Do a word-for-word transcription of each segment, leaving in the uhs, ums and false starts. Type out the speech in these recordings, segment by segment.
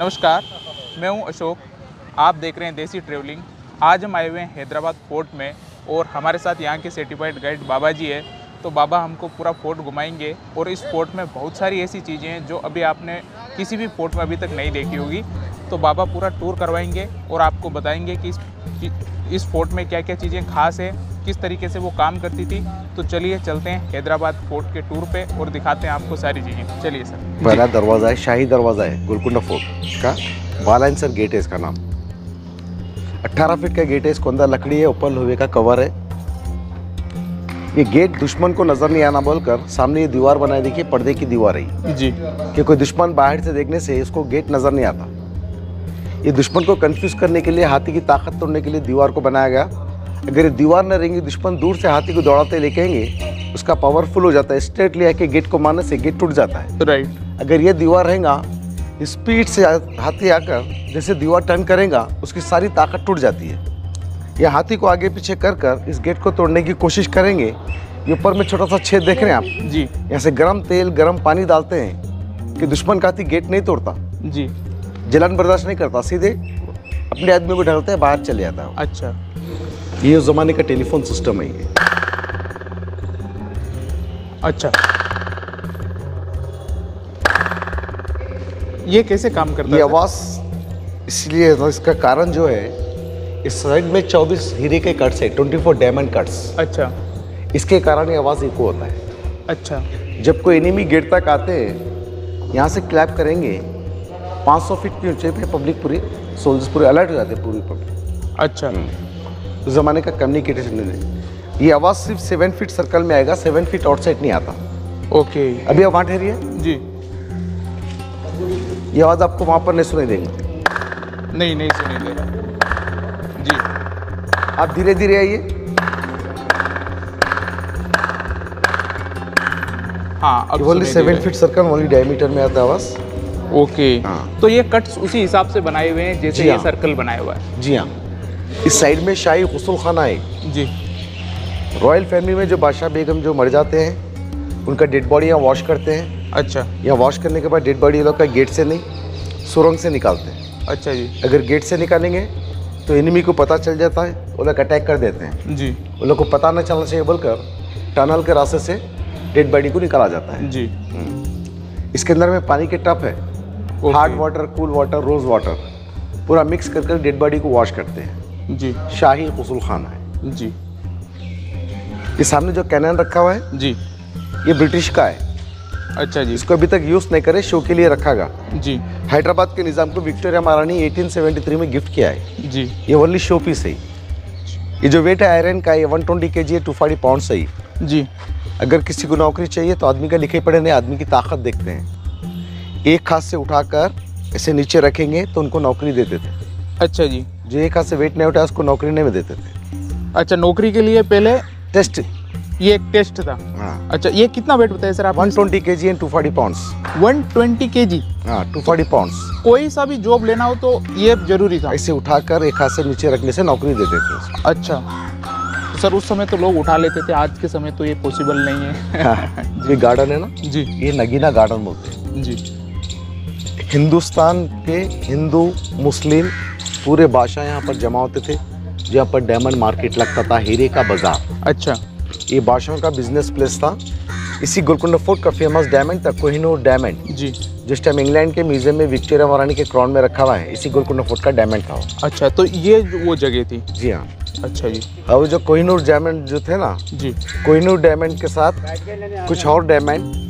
नमस्कार, मैं हूं अशोक। आप देख रहे हैं देसी ट्रेवलिंग। आज हम आए हुए हैं हैदराबाद फोर्ट में और हमारे साथ यहाँ के सर्टिफाइड गाइड बाबा जी है। तो बाबा हमको पूरा फोर्ट घुमाएंगे और इस फोर्ट में बहुत सारी ऐसी चीज़ें हैं जो अभी आपने किसी भी फोर्ट में अभी तक नहीं देखी होगी। तो बाबा पूरा टूर करवाएंगे और आपको बताएंगे कि इस, कि इस फोर्ट में क्या क्या चीज़ें खास है, किस तरीके से वो काम करती थी। तो चलिए चलते हैं हैदराबाद फोर्ट के टूर पे और दिखाते हैं आपको सारी चीज़ें। चलिए सर। पहला दरवाज़ा है, शाही दरवाज़ा है गोलकुंडा फोर्ट का। बालांसर गेट है इसका नाम। अट्ठारह फीट का गेट है, इसको अंदर लकड़ी है, ऊपर लोहे का कवर है। ये गेट दुश्मन को नजर नहीं आना बोलकर सामने ये दीवार बनाई, देखिए पर्दे की दीवार है जी, कि कोई दुश्मन बाहर से देखने से इसको गेट नजर नहीं आता। ये दुश्मन को कंफ्यूज करने के लिए, हाथी की ताकत तोड़ने के लिए दीवार को बनाया गया। अगर ये दीवार न रहेंगी, दुश्मन दूर से हाथी को दौड़ाते लेके आएंगे, उसका पावरफुल हो जाता है। स्ट्रेटली आके गेट को मारने से गेट टूट जाता है। Right right. अगर ये दीवार रहेगा, स्पीड से हाथी आकर जैसे दीवार टर्न करेगा, उसकी सारी ताकत टूट जाती है। ये हाथी को आगे पीछे कर कर इस गेट को तोड़ने की कोशिश करेंगे। ये ऊपर में छोटा सा छेद देख रहे हैं आप जी, यहाँ से गर्म तेल गर्म पानी डालते हैं कि दुश्मन का हाथी गेट नहीं तोड़ता जी, जलन बर्दाश्त नहीं करता, सीधे अपने आदमी को ढकते हैं, बाहर चले जाता है। अच्छा, ये उस जमाने का टेलीफोन सिस्टम है ये। अच्छा, ये कैसे काम करता है? ये आवाज इसलिए, इसका कारण जो है, इस साइड में चौबीस हीरे के कट्स है, चौबीस डायमंड कट्स। अच्छा, इसके कारण ये आवाज इको होता है। अच्छा, जब कोई एनिमी गेट तक आते हैं, यहाँ से क्लैप करेंगे, पाँच सौ फीट की ऊंचाई पे पब्लिक पूरी, सोल्जर्स पूरे अलर्ट हो जाते हैं, पूरी पब्लिक। अच्छा, उस जमाने का कम्युनिकेशन है। ये आवाज़ सिर्फ सेवन फीट सर्कल में आएगा, सेवन फीट आउटसाइड नहीं आता। ओके, अभी आप वहाँ ठहरिए जी, ये आवाज़ आपको वहाँ पर नहीं सुनाई देंगे। नहीं नहीं सुनाई देगा जी। आप धीरे धीरे आइए। हाँ, अब only seven feet circle, only diameter में आता आवाज़। ओके, हाँ। तो ये कट्स उसी हिसाब से बनाए हुए हैं जैसे ये सर्कल बनाया हुआ है। जी हाँ, इस साइड में शाही गुसल खाना है जी। रॉयल फैमिली में जो बादशाह बेगम जो मर जाते हैं, उनका डेड बॉडी यहाँ वॉश करते हैं। अच्छा, यहाँ वॉश करने के बाद डेड बॉडी लोग का गेट से नहीं, सुरंग से निकालते हैं। अच्छा जी, अगर गेट से निकालेंगे तो एनिमी को पता चल जाता है, वो लोग अटैक कर देते हैं जी। उन लोग को पता ना चलना चाहिए बोलकर टनल के रास्ते से डेड बॉडी को निकाला जाता है जी। इसके अंदर में पानी के टप है, hot water, cool water, rose water, पूरा मिक्स कर कर डेड बॉडी को वॉश करते हैं जी। शाही गुसल खाना है जी। ये सामने जो कैनन रखा हुआ है जी, ये ब्रिटिश का है। अच्छा जी, इसको अभी तक यूज़ नहीं करे, शो के लिए रखा गया जी। हैदराबाद के निज़ाम को विक्टोरिया महारानी अठारह सौ तिहत्तर में गिफ्ट किया है जी। ये ओनली शो पीस है। ये जो वेट है आयरन का, ये एक सौ बीस केजी है, दो सौ चालीस पाउंड सही जी। अगर किसी को नौकरी चाहिए तो आदमी का लिखे पड़े नहीं, आदमी की ताकत देखते हैं। एक हाथ से उठाकर ऐसे नीचे रखेंगे तो उनको नौकरी देते थे। अच्छा जी, जो एक हाथ से वेट नहीं उठाया उसको नौकरी नहीं देते थे। अच्छा, नौकरी के लिए पहले टेस्ट, ये एक टेस्ट था। हाँ। अच्छा, ये कितना वेट बताया सर आप? एक सौ बीस केजी एंड दो सौ चालीस पाउंड्स। एक सौ बीस केजी, हाँ, दो सौ चालीस पाउंड्स। कोई सा भी जॉब लेना हो तो ये जरूरी था। इसे उठाकर एक हाथ से नीचे रखने से नौकरी देते थे। अच्छा सर, उस समय तो लोग उठा लेते थे, आज के समय तो ये पॉसिबल नहीं है। ये गार्डन है ना जी, ये नगीना गार्डन बोलते हैं जी। हिंदुस्तान के हिंदू मुस्लिम पूरे बादशाह यहाँ पर जमा होते थे। यहाँ पर डायमंड मार्केट लगता था, हीरे का बाजार। अच्छा, ये बादशाहों का बिजनेस प्लेस था। इसी गोलकुंडा फोर्ट का फेमस डायमंड था कोहिनूर डायमंड जी, जिस टाइम इंग्लैंड के म्यूजियम में विक्टोरिया महारानी के क्राउन में रखा हुआ है, इसी गोलकुंडा फोर्ट का डायमंड था। अच्छा, तो ये वो जगह थी जी। हाँ। अच्छा जी, और जो कोहिनूर डायमंड जो थे ना जी, कोहिनूर डायमंड के साथ कुछ और डायमंड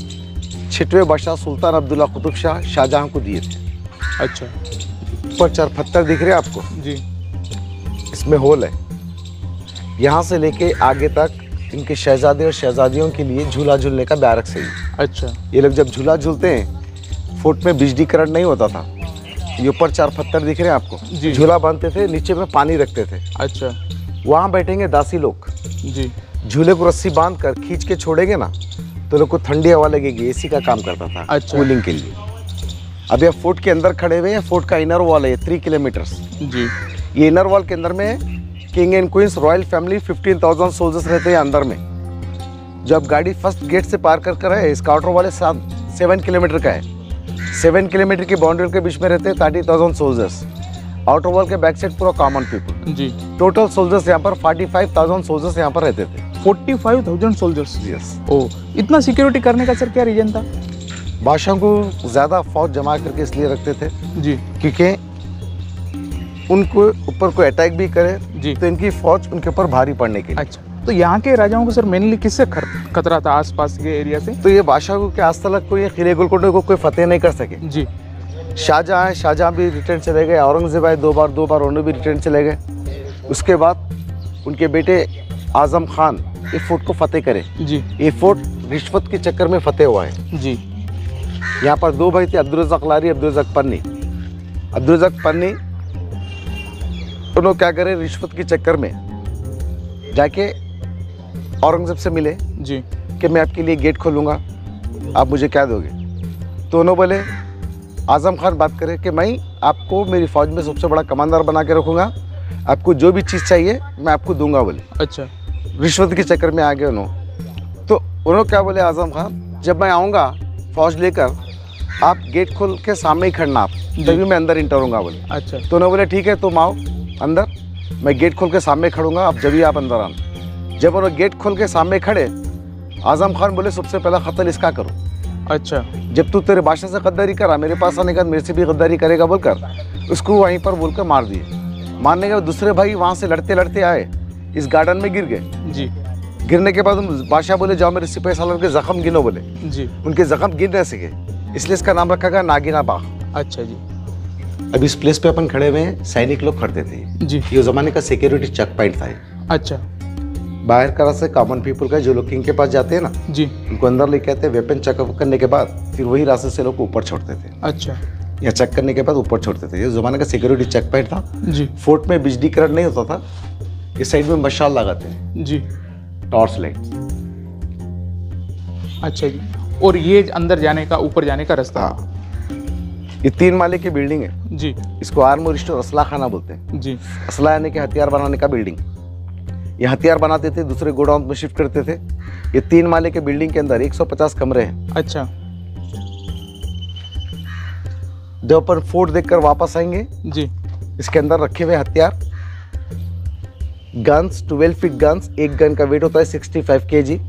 छठवें बादशाह सुल्तान अब्दुल्ला कुतुब शाह शाहजहां को दिए थे। अच्छा, ऊपर चार पत्थर दिख रहे हैं आपको जी, इसमें होल है। यहाँ से लेके आगे तक इनके शहजादे और शहजादियों के लिए झूला झूलने का बैरक से ही। अच्छा, ये लोग जब झूला झूलते हैं, फोर्ट में बिजलीकरण नहीं होता था। ये ऊपर चार पत्थर दिख रहे हैं आपको, झूला बांधते थे, नीचे में पानी रखते थे। अच्छा, वहाँ बैठेंगे दासी लोग जी, झूले को रस्सी बांध कर खींच के छोड़ेंगे ना तो लोग को ठंडी हवा लगेगी, एसी का काम करता था। अच्छा, कूलिंग के लिए। अभी आप फोर्ट के अंदर खड़े हुए हैं, फोर्ट का इनर वॉल है थ्री किलोमीटर्स जी। ये इनर वॉल के अंदर में king and queens, royal family, fifteen thousand soldiers रहते हैं अंदर में। जब गाड़ी फर्स्ट गेट से पार कर कर है, इसका आउटर वॉल है सात सेवन किलोमीटर का है। सेवन किलोमीटर की बाउंड्री के बीच में रहते हैं thirty thousand soldiers. Outer wall के बैक साइड पूरा कॉमन पीपल जी। टोटल सोल्जर्स यहाँ पर फोर्टी फाइव थाउजेंड सोल्जर्स यहाँ पर रहते थे। Forty five thousand soldiers, yes. ओ, इतना सिक्योरिटी करने का सर क्या रीजन था? बादशाह को ज़्यादा फौज जमा करके इसलिए रखते थे जी क्योंकि उनको ऊपर कोई अटैक भी करे जी तो इनकी फौज उनके ऊपर भारी पड़ने के लिए। अच्छा, तो यहाँ के राजाओं को सर मेनली किससे खतरा था आसपास के एरिया से? तो ये बादशाह के आज तक कोई किले गोलकोंडा को कोई फतेह नहीं कर सके जी। शाहजहाँ शाहजहाँ भी रिटर्न चले गए, औरंगजेब आए दो बार, दो बार उन्होंने भी रिटर्न चले गए। उसके बाद उनके बेटे आजम खान ये फोर्ट को फतेह करे जी। ये फोर्ट रिश्वत के चक्कर में फतेह हुआ है जी। यहाँ पर दो भाई थे, अब्दुल रज़्ज़ाक़ लारी, अब्दुल रज़्ज़ाक़ पन्नी। अब्दुल रज़्ज़ाक़ पन्नी उन्होंने क्या करे रिश्वत के चक्कर में जाके औरंगजेब से मिले जी कि मैं आपके लिए गेट खोलूँगा, आप मुझे क्या दोगे? तो उन्होंने बोले, आज़म खान बात करे कि मैं आपको मेरी फ़ौज में सबसे बड़ा कमांडर बना के रखूँगा, आपको जो भी चीज़ चाहिए मैं आपको दूंगा बोले। अच्छा, रिश्वत के चक्कर में आ गए उन्होंने। तो उन्होंने क्या बोले आज़म खान, जब मैं आऊँगा फौज लेकर आप गेट खोल के सामने ही खड़ना, आप तभी मैं अंदर इंटर होऊंगा बोले। अच्छा, तो उन्होंने बोले ठीक है तुम आओ अंदर, मैं गेट खोल के सामने खड़ूंगा, आप जब ही आप अंदर आना। जब उन्होंने गेट खोल के सामने खड़े, आज़म खान बोले सबसे पहला कत्ल इसका करो। अच्छा, जब तू तेरे बादशाह से गद्दारी करा मेरे पास आने के बाद मेरे से भी गद्दारी करेगा बोलकर उसको वहीं पर बोल कर मार दिए। मारने के बाद दूसरे भाई वहाँ से लड़ते लड़ते आए, इस गार्डन में गिर गए जी। गिरने के बाद बादशाह बोले जाओ मेरे सिपाही सालार के जख्म गिनो बोले जी। उनके जख्म गिन रह सके इसलिए इसका नाम रखा गया नागिना बाग। अच्छा जी। अब इस प्लेस पे अपन खड़े हुए हैं, सैनिक लोग खड़े थे जी। ये जमाने का सिक्योरिटी चेक पॉइंट था। अच्छा, बाहर करा से कॉमन पीपल का जो लोग किंग के पास जाते हैं ना जी, उनको अंदर लेके आते, वेपन चेकअप करने के बाद फिर वही रास्ते से लोग ऊपर छोड़ते थे। अच्छा, या चेक करने के बाद ऊपर छोड़ते थे। ये जमाने का सिक्योरिटी चेक पॉइंट था जी। फोर्ट में बिजली करंट नहीं होता था, इस साइड में मशाल लगाते हैं जी, टॉर्च लाइट। अच्छा जी। और ये अंदर जाने का, ऊपर जाने का रास्ता। हाँ, ये तीन माले की बिल्डिंग है जी। इसको आर्मोरी स्टोर असला खाना बोलते हैं जी। असला यानी कि हथियार बनाने का बिल्डिंग। ये हथियार बनाते थे, दूसरे गोडाउन में शिफ्ट करते थे। ये तीन माले के बिल्डिंग के अंदर एक सौ पचास कमरे हैं। अच्छा, जब अपन फोर्ट देखकर वापस आएंगे जी, इसके अंदर रखे हुए हथियार, गन्स, ट्वेल्व फीट गन्स, एक गन का वेट होता है सिक्सटी फाइव केजी।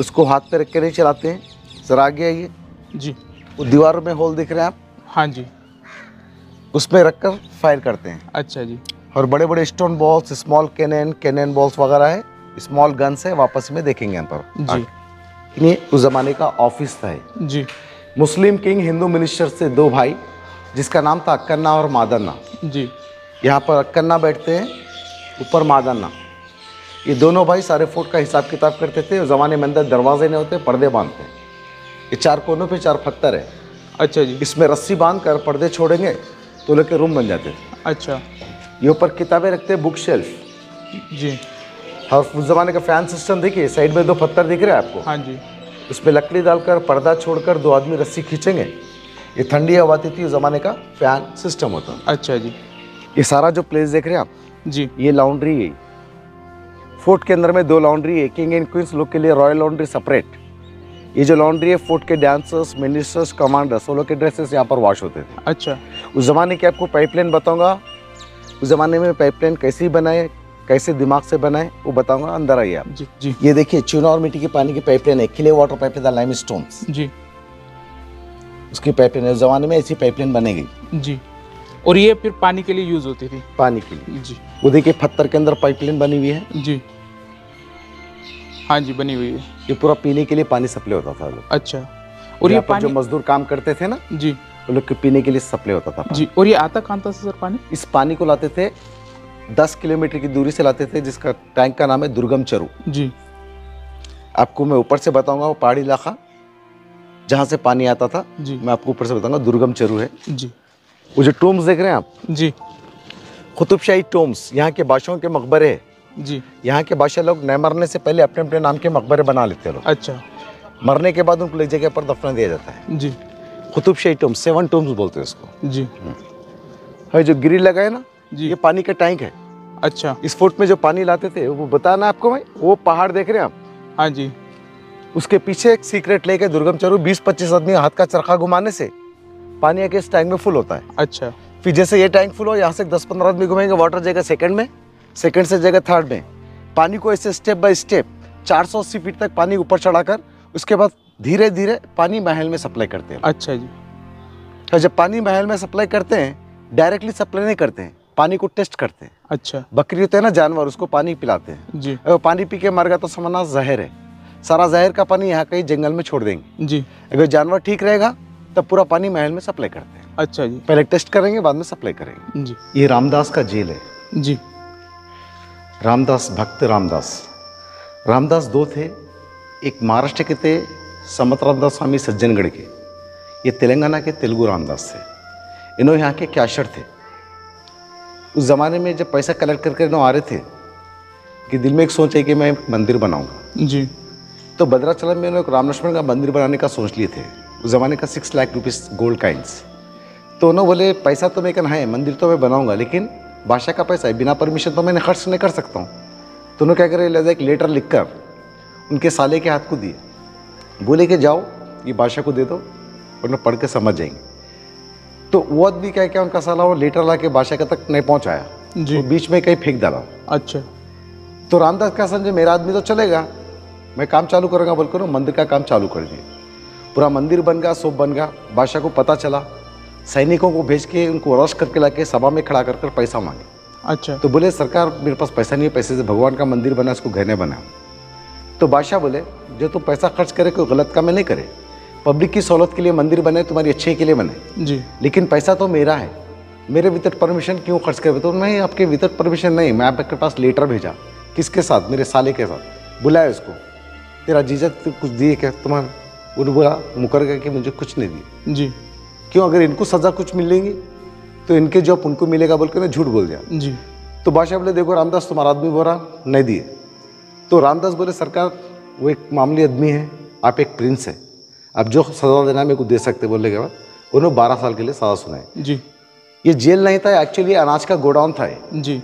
उसको हाथ पे रख के नहीं चलाते हैं। सर आ गया ये जी। वो दीवारों में होल दिख रहे हैं आप? हाँ जी, उसमें रखकर फायर करते हैं। अच्छा जी। और बड़े बड़े stone balls, small cannon cannon balls वगैरह है, स्मॉल गन्स है, वापस में देखेंगे यहाँ पर जी। ये उस जमाने का ऑफिस था जी। मुस्लिम किंग हिंदू मिनिस्टर से दो भाई जिसका नाम था अक्कन्ना और मादन्ना जी। यहाँ पर अक्कन्ना बैठते हैं, ऊपर मादन्ना। ये दोनों भाई सारे फोर्ट का हिसाब किताब करते थे। ज़माने में अंदर दरवाजे नहीं होते, पर्दे बांधते हैं। ये चार कोनों पे चार पत्थर है। अच्छा जी। इसमें रस्सी बांध कर पर्दे छोड़ेंगे तो लोग के रूम बन जाते थे। अच्छा, ये ऊपर किताबें रखते हैं, बुक शेल्फ जी। और उस ज़माने का फैन सिस्टम देखिए, साइड में दो पत्थर दिख रहे हैं आपको। हाँ जी। उसमें लकड़ी डालकर पर्दा छोड़कर दो आदमी रस्सी खींचेंगे, ये ठंडी हवा आती थी। उस ज़माने का फैन सिस्टम होता। अच्छा जी। ये सारा जो प्लेस देख रहे हैं आप जी, ये लाउंड्री है। फोर्ट के अंदर में दो लाउंड्री है, किंग एंड क्वींस लोग के लिए रॉयल लाउंड्री सेपरेट। ये जो लाउंड्री है, फोर्ट के डांसर्स, मिनिस्टर्स, कमांडर्स, वो लोग के ड्रेसेस यहाँ पर वॉश होते थे। अच्छा। उस ज़माने की आपको पाइपलाइन बताऊंगा, उस ज़माने में पाइपलाइन कैसी बनाए, कैसे दिमाग से बनाए, वो बताऊंगा। अंदर आइए आप जी, जी। ये देखिए चूना और मिट्टी के पानी की पाइपलाइन है, clay water pipeline, lime stone जी, उसकी पाइपलाइन है। उस ज़माने में ऐसी पाइपलाइन बनेगी जी। और ये फिर पानी के लिए यूज होती थी? पानी के लिए जी। वो देखिए पत्थर के अंदर पाइपलाइन बनी हुई है जी। हाँ जी, बनी हुई है। ये पूरा पीने के लिए पानी सप्लाई होता था लोग। अच्छा। और ये पानी जो मजदूर काम करते थे ना जी, वो लोग के पीने के लिए सप्लाई होता था जी। और ये आता कहाँ था सर पानी? इस पानी को लाते थे, दस किलोमीटर की दूरी से लाते थे, जिसका टैंक का नाम है दुर्गम चरू जी। आपको मैं ऊपर से बताऊँगा वो पहाड़ी इलाका जहाँ से पानी आता था जी, मैं आपको ऊपर से बताऊँगा। दुर्गम चरू है जी। वो जो टोम्स देख रहे हैं आप जी, कुतुबशाही टोम्स, यहाँ के बादशाहों के मकबरे हैं जी। यहाँ के बादशाह लोग नए मरने से पहले अपने अपने नाम के मकबरे बना लेते हैं लोग। अच्छा। मरने के बाद उनको एक जगह पर दफना दिया जाता है जी। कुतुबशाही टोम्स, सेवन टोम्स बोलते हैं उसको जी। और जो गिरी लगा है ना जी, ये पानी का टैंक है। अच्छा। इस फोर्ट में जो पानी लाते थे वो बताना आपको मैं, वो पहाड़ देख रहे हैं आप? हाँ जी। उसके पीछे एक सीक्रेट लेक है दुर्गम चरू। बीस पच्चीस आदमी हाथ का चरखा घुमाने से पानी आके इस टैंक में फुल होता है। अच्छा, फिर जैसे ये टैंक फुल हो, यहाँ से दस पंद्रह आदमी घूमेंगे, वाटर जाएगा सेकंड में, सेकंड से जाएगा थर्ड में। पानी को ऐसे स्टेप बाय स्टेप चार सौ अस्सी फीट तक पानी ऊपर चढ़ाकर उसके बाद धीरे धीरे पानी महल में सप्लाई करते हैं। अच्छा जी। तो जब पानी महल में सप्लाई करते हैं, डायरेक्टली सप्लाई नहीं करते हैं, पानी को टेस्ट करते हैं। अच्छा। बकरी होते हैं ना जानवर, उसको पानी पिलाते हैं जी। अगर पानी पी के मर गया तो समझना जहर है, सारा जहर का पानी यहाँ कहीं जंगल में छोड़ देंगे जी। अगर जानवर ठीक रहेगा तब पूरा पानी महल में सप्लाई करते हैं। अच्छा जी। पहले टेस्ट करेंगे, बाद में सप्लाई करेंगे जी। ये रामदास का जेल है जी। रामदास, भक्त रामदास, रामदास दो थे, एक महाराष्ट्र के थे समत रामदास स्वामी सज्जनगढ़ के, ये तेलंगाना के तेलुगु रामदास थे। इन्होंने यहाँ के कैशर थे। उस ज़माने में जब पैसा कलेक्ट करके इन्हों आ रहे थे कि दिल में एक सोच है कि मैं मंदिर बनाऊंगा जी। तो भद्राचलम में इन्होंने राम लक्ष्मण का मंदिर बनाने का सोच लिए थे। उस ज़माने का six lakh rupees gold coins. तो उन्होंने बोले पैसा तो मैं कहना है, मंदिर तो मैं बनाऊँगा, लेकिन बादशाह का पैसा है, बिना परमिशन तो मैं खर्च नहीं कर सकता हूँ। तो उन्होंने क्या करे, एक लेटर लिखकर उनके साले के हाथ को दिए, बोले कि जाओ ये बादशाह को दे दो और उन्हें पढ़ के समझ जाएंगे। तो वो आदमी क्या क्या उनका साला वो लेटर ला के बादशाह के तक नहीं पहुंचाया जी। वो बीच में कहीं फेंक डाला। अच्छा। तो रामदास का समझे मेरा आदमी तो चलेगा, मैं काम चालू करूँगा बोलकर मंदिर का काम चालू कर दिए। पूरा मंदिर बन गया, सब बन गया। बादशाह को पता चला, सैनिकों को भेज के उनको रश करके ला के सभा में खड़ा कर कर पैसा मांगे। अच्छा। तो बोले सरकार मेरे पास पैसा नहीं है, पैसे से भगवान का मंदिर बना, उसको गहने बना। तो बादशाह बोले जो तुम पैसा खर्च करे कोई गलत काम नहीं करे, पब्लिक की सहूलत के लिए मंदिर बने, तुम्हारी अच्छे के लिए बने जी, लेकिन पैसा तो मेरा है, मेरे विदाउट परमिशन क्यों खर्च कर। तो मैं आपके विदाउट परमिशन नहीं, मैं आपके पास लेटर भेजा। किसके साथ? मेरे साले के साथ। बुलाया उसको, तेरा जीजा तो कुछ दिए क्या तुम्हारा? उन्होंने बोला मुकर गया कि मुझे कुछ नहीं दिए जी। क्यों? अगर इनको सज़ा कुछ मिलेंगी तो इनके जॉब उनको मिलेगा बोल कर झूठ बोल दिया जी। तो बादशाह बोले देखो रामदास तुम्हारा आदमी बोला नहीं दिए। तो रामदास बोले सरकार वो एक मामूली आदमी है, आप एक प्रिंस है, अब जो सजा देना मेरे को दे सकते बोलने के बाद उन्होंने बारह साल के लिए सजा सुनाई जी। ये जेल नहीं था एक्चुअली, अनाज का गोडाउन था जी।